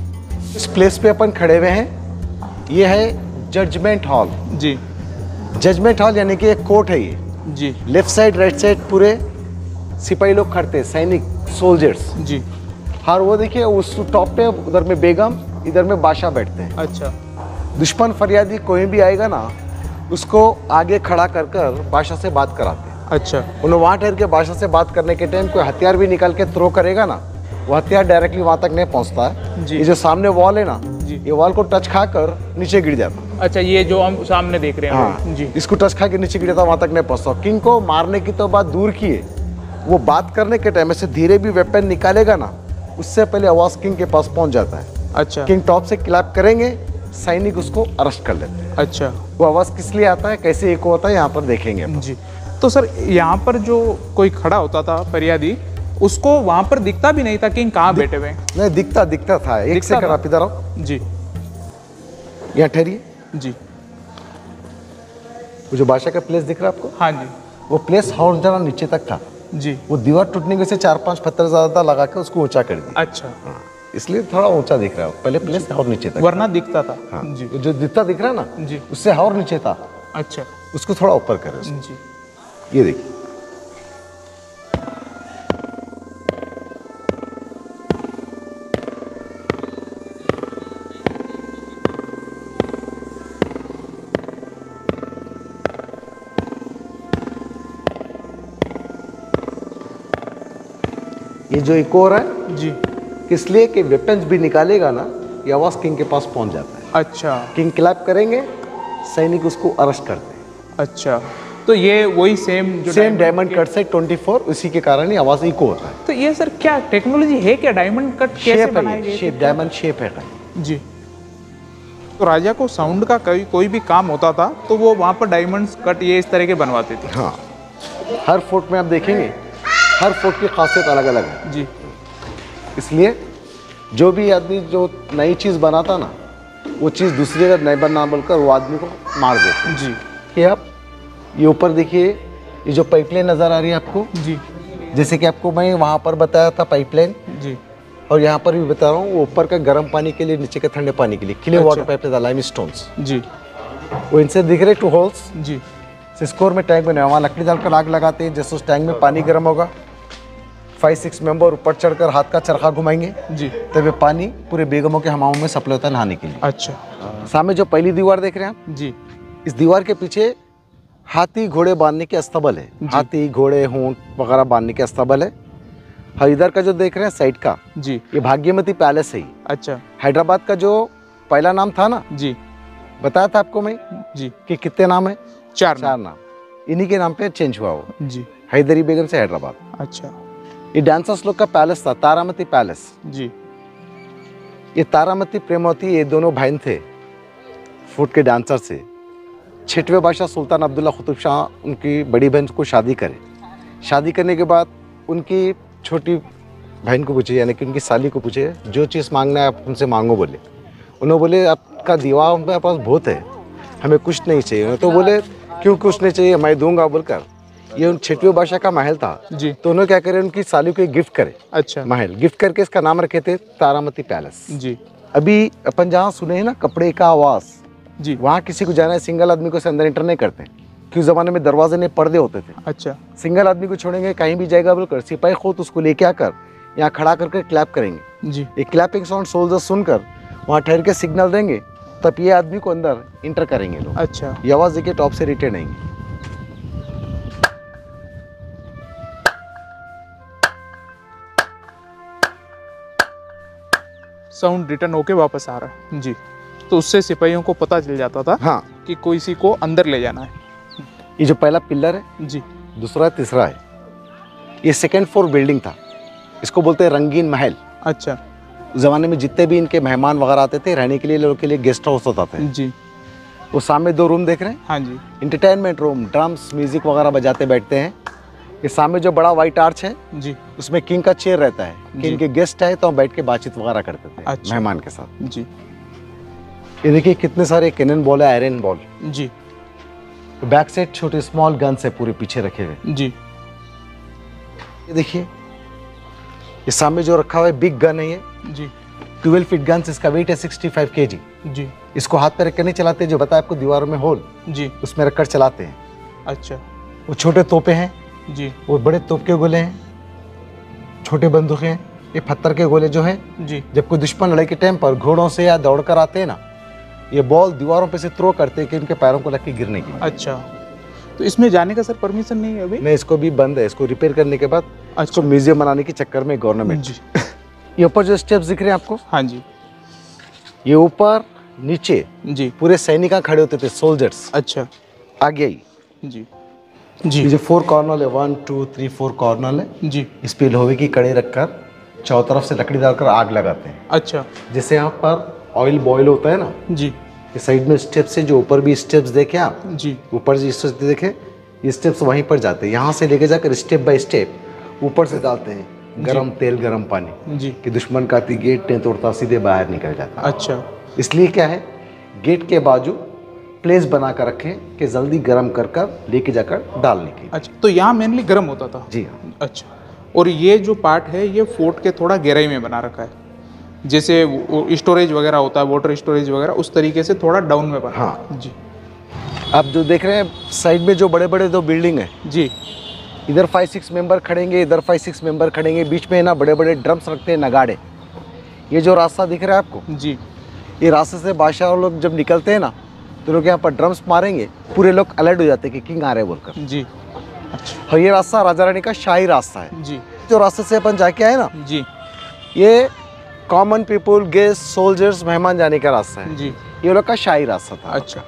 इस प्लेस पे अपन खड़े हुए हैं, ये है जजमेंट हॉल जी। जजमेंट हॉल यानी कि एक कोर्ट है ये जी। लेफ्ट साइड राइट साइड पूरे सिपाही लोग खड़ते हैं, सैनिक सोल्जर्स जी। हाँ, वो देखिए उस टॉप पे उधर में बेगम, इधर में बादशाह बैठते हैं। अच्छा, दुश्मन फरियादी कोई भी आएगा ना उसको आगे खड़ा कर कर बादशाह से बात कराते हैं। अच्छा, उन्होंने वहाँ ठहर के बादशाह से बात करने के टाइम कोई हथियार भी निकाल के थ्रो करेगा ना, वो हथियार डायरेक्टली वहाँ तक नहीं पहुँचता है जी। ये जो सामने वॉल है ना जी, ये वॉल को टच खा कर नीचे गिर जाता है। अच्छा, ये जो हम सामने देख रहे हैं हाँ जी, इसको टच खा के नीचे गिर जाता, वहाँ तक नहीं पहुँचता। किंग को मारने की तो बात दूर की है, वो बात करने के टाइम से धीरे भी वेपन निकालेगा ना, उससे पहले आवाज किंग के पास पहुंच जाता है। अच्छा, किंग टॉप से क्लैप करेंगे, सैनिक उसको अरेस्ट कर लेते हैं। अच्छा, वो आवाज़ किस लिए आता है, कैसे एको होता है, यहाँ पर देखेंगे जी। तो सर यहाँ पर जो कोई खड़ा होता था फरियादी, उसको वहाँ पर दिखता भी नहीं था किंग कहाँ बैठे हुए। नहीं दिखता, दिखता था। एक सेकंड आप इधर आओ जी, यहाँ ठहरिए जी। वो जो बादशाह का प्लेस दिख रहा है आपको हाँ जी, वो प्लेस हॉर्जरा नीचे तक था जी। वो दीवार टूटने के से चार पांच पत्थर ज्यादा लगा के उसको ऊंचा कर दिया। अच्छा हाँ। इसलिए थोड़ा ऊंचा दिख रहा है, पहले प्लेस और नीचे तक, वरना दिखता था हाँ। जी, जो दिखता दिख रहा ना जी, उससे और नीचे था। अच्छा, उसको थोड़ा ऊपर करें जी। ये देखिए ये जो इको हो रहा है जी, इसलिए कि वेपन्स भी निकालेगा ना, ये आवाज़ किंग के पास पहुंच जाता है। अच्छा, किंग क्लैप करेंगे, सैनिक उसको अरेस्ट करते हैं। अच्छा, तो ये वही सेम जो सेम डायमंड कट से चौबीस, उसी के कारण ये आवाज़ इको होता है। तो ये सर क्या टेक्नोलॉजी है, क्या डायमंड कट कैसे बनाई गई है? शेप, डायमंड शेप है जी। तो राजा को साउंड का कोई कोई भी काम होता था तो वो वहाँ पर डायमंड्स कट ये इस तरह के बनवाते थे। हाँ, हर फोर्ट में आप देखेंगे हर फोर्ट की खासियत अलग अलग है जी। इसलिए जो भी आदमी जो नई चीज़ बनाता ना वो चीज़ दूसरी जगह नहीं बना बोलकर वो आदमी को मार देते जी। कि आप ये ऊपर देखिए ये जो पाइपलाइन नज़र आ रही है आपको जी, जैसे कि आपको मैं वहाँ पर बताया था पाइपलाइन जी, और यहाँ पर भी बता रहा हूँ वो ऊपर का गर्म पानी के लिए नीचे का ठंडे पानी के लिए क्लियर वाटर पाइप था लाइम स्टोन्स जी। वो इनसे दिख रहे टू होल्स जी। सिस्कोर में टैंक बने वहाँ लकड़ी डालकर आग लगाते हैं, जैसे उस टैंक में पानी गर्म होगा फाइव सिक्स मेंबर ऊपर चढ़कर हाथ का चरखा घुमाएंगे जी, तब ये पानी पूरे बेगमों के हमामों में सप्लाई होता है नहाने के लिए। अच्छा, सामने जो पहली दीवार देख रहे हैं आप जी, इस दीवार के पीछे हाथी घोड़े बांधने के अस्तबल है, हाथी घोड़े ऊंट वगैरह बांधने के अस्तबल है। और इधर का जो देख रहे हैं साइड का जी, ये भाग्यमती पैलेस है। अच्छा, हैदराबाद का जो पहला नाम था ना जी, बताया था आपको मैं जी कि कितने नाम है, चार चार नाम, इन्हीं के नाम पे चेंज हुआ वो जी, हैदरी बेगम से हैदराबाद। अच्छा, ये डांसर्स लोग का पैलेस था तारामती पैलेस जी। ये तारामती प्रेमवती ये दोनों बहन थे फूट के डांसर से। छठवें बादशाह सुल्तान अब्दुल्ला कुतुब शाह उनकी बड़ी बहन को शादी करे, शादी करने के बाद उनकी छोटी बहन को पूछे यानी कि उनकी साली को पूछे जो चीज़ मांगना है आप उनसे मांगो बोले। उन्होंने बोले आपका दीवार हमारे पास बहुत है हमें कुछ नहीं चाहिए, तो बोले क्यों कुछ नहीं चाहिए मैं दूंगा बोलकर। ये उन छठवीं बादशाह का महल था जी, तो उन्होंने क्या करे उनकी साली को गिफ्ट करे। अच्छा, महल गिफ्ट करके इसका नाम रखे थे तारामती पैलेस जी। अभी अपन जहाँ सुने हैं ना कपड़े का आवाज़ जी, वहाँ किसी को जाना है सिंगल आदमी को अंदर इंटर नहीं करते क्यों, जमाने में दरवाजे नहीं पर्दे होते थे। अच्छा, सिंगल आदमी को छोड़ेंगे कहीं भी जाएगा बोलकर सिपाही खुद उसको लेके आकर यहाँ खड़ा करके क्लैप करेंगे जी। एक क्लैपिंग साउंड सोल्जर सुनकर वहाँ ठहर के सिग्नल देंगे तब ये आदमी को अंदर इंटर करेंगे लोग। अच्छा, ये आवाज़ देखिए टॉप से रिटेन आएंगे साउंड रिटर्न होके वापस आ रहा है जी, तो उससे सिपाहियों को पता चल जाता था हाँ कि कोई सी को अंदर ले जाना है। ये जो पहला पिलर है जी, दूसरा तीसरा है, ये सेकंड फ्लोर बिल्डिंग था, इसको बोलते हैं रंगीन महल। अच्छा, ज़माने में जितने भी इनके मेहमान वगैरह आते थे रहने के लिए लोगों के लिए गेस्ट हाउस होता था जी। वो सामने दो रूम देख रहे हैं हाँ जी, इंटरटेनमेंट रूम, ड्रम्स म्यूजिक वगैरह बजाते बैठते हैं। ये सामने जो बड़ा वाइट आर्च है जी, उसमें किंग का चेयर रहता है, किंग के गेस्ट आए तो हम बैठ के बातचीत वगैरह करते थे मेहमान के साथ जी। ये देखिए कितने सारे कैनन बॉल है, आयरन बॉल जी, बैक साइड छोटे स्मॉल गन्स है पूरे पीछे रखे हुए जी। ये देखिए ये सामने जो रखा हुआ है बिग गन है ये जी, ट्वेल्व फीट गन्स, इसका वेट है सिक्सटी फाइव केजी जी। इसको हाथ पे रखकर नहीं चलाते, जो बताया आपको दीवारों में होल जी उसमें रखकर चलाते हैं। अच्छा, वो छोटे तोपे हैं जी, वो बड़े तोप के गोले हैं, छोटे बंदूकें हैं, ये पत्थर के गोले जो है जी। जब कोई दुश्मन लड़ाई के टाइम पर घोड़ों से या दौड़ कर आते हैं ना, ये बॉल दीवारों पे से थ्रो करते हैं कि इनके पैरों को लग के गिरने की। अच्छा, तो इसमें जाने का सर परमिशन नहीं है अभी? नहीं, इसको भी बंद है, इसको रिपेयर करने के बाद। अच्छा, इसको म्यूजियम बनाने के चक्कर में गवर्नमेंट जी। ये ऊपर जो स्टेप्स दिख रहे हैं आपको हाँ जी, ये ऊपर नीचे जी पूरे सैनिक खड़े होते थे, सोल्जर्स। अच्छा, आगे ही जी जी, ये जो फोर कॉर्नर है, one two three four corner है जी, इस पे लोहे की कड़े रखकर चौतरफ से लकड़ी डालकर आग लगाते हैं। अच्छा, जैसे यहाँ पर ऑयल बॉयल होता है ना जी, ये साइड में स्टेप्स है, जो ऊपर भी स्टेप्स देखे आप जी, ऊपर जी स्टेप्स देखे, ये स्टेप्स वहीं पर जाते हैं, यहाँ से लेके जाकर स्टेप बाय स्टेप ऊपर से डालते हैं गरम तेल गरम पानी जी, कि दुश्मन का गेट नहीं तोड़ता, सीधे बाहर निकल जाता। अच्छा, इसलिए क्या है गेट के बाजू प्लेस बना कर रखें कि जल्दी गर्म कर कर लेके जाकर डालने की। अच्छा, तो यहाँ मेनली गर्म होता था जी। अच्छा, और ये जो पार्ट है ये फोर्ट के थोड़ा गहराई में बना रखा है, जैसे स्टोरेज वगैरह होता है, वाटर स्टोरेज वगैरह, उस तरीके से थोड़ा डाउन में बना हाँ जी। आप जो देख रहे हैं साइड में जो बड़े बड़े दो बिल्डिंग है जी, इधर फाइव सिक्स मेंबर खड़ेंगे, इधर फाइव सिक्स मेंबर खड़ेंगे, बीच में ना बड़े बड़े ड्रम्स रखते हैं, नगाड़े। ये जो रास्ता दिख रहा है आपको जी, ये रास्ते से बादशाह लोग जब निकलते हैं ना तो लोग यहाँ पर ड्रम्स मारेंगे, पूरे लोग अलर्ट हो जाते हैं कि किंग आ रहे बोलकर जी। अच्छा, और ये रास्ता राजा रानी का शाही रास्ता है जी, जो रास्ते से अपन जाके आए ना जी, ये कॉमन पीपल, गेस्ट, सोल्जर्स, मेहमान जाने का रास्ता है जी, ये लोग का शाही रास्ता था। अच्छा,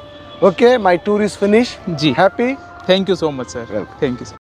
okay, my tour is finish जी, happy, thank you so much sir, thank you.